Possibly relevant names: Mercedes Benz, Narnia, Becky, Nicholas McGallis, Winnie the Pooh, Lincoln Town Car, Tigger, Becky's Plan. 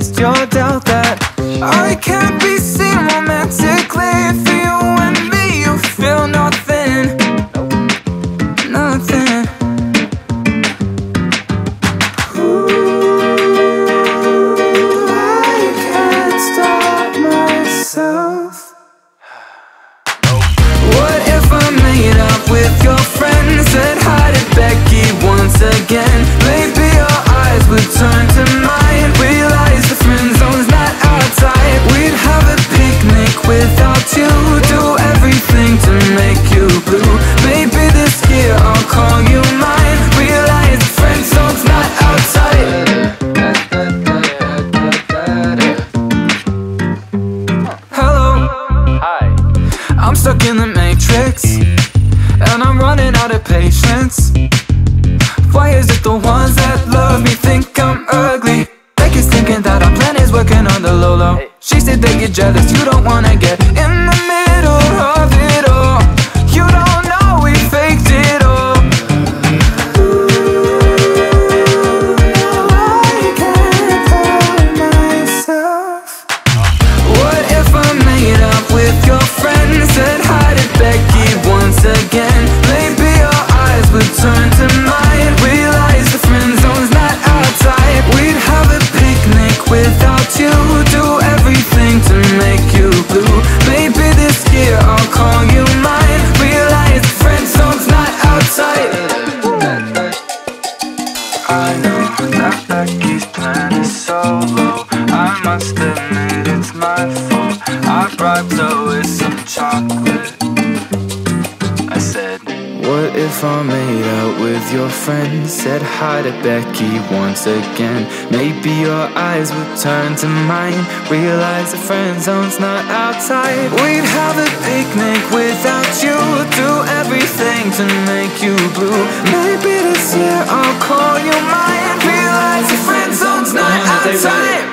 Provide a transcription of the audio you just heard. just your doubt that I can't be seen romantically. For you and me, you feel nothing, nothing. Ooh, I can't stop myself. What if I made up with your friends and hide it, Becky, once again? Maybe your eyes would turn to mine, realize the friend zone's not our type. We'd have a picnic without you, do everything to make you blue. Maybe this year I'll call you mine, realize the friend zone's not our type. Hello. Hi. I'm stuck in the matrix, and I'm running out of patience. Why is it the ones that love me think I'm ugly? Becky's thinking that our plan is working on the low-low. She said that you're jealous, you don't wanna get in the middle of it all. You don't know we faked it all. Ooh, I can't hold myself. What if I made up with your friends and hide it, Becky, once again? Maybe your eyes would turn to mine. I know that Becky's plan is solo. I must admit it's my fault. I bribed her with some chocolate. I said, what if I made out with your friend? Said hi to Becky once again. Maybe your eyes would turn to mine, realize the friend zone's not outside. We'd have a picnic without you, do everything to make you blue. Maybe this year I'll call you mine, realize your friend zone's not outside.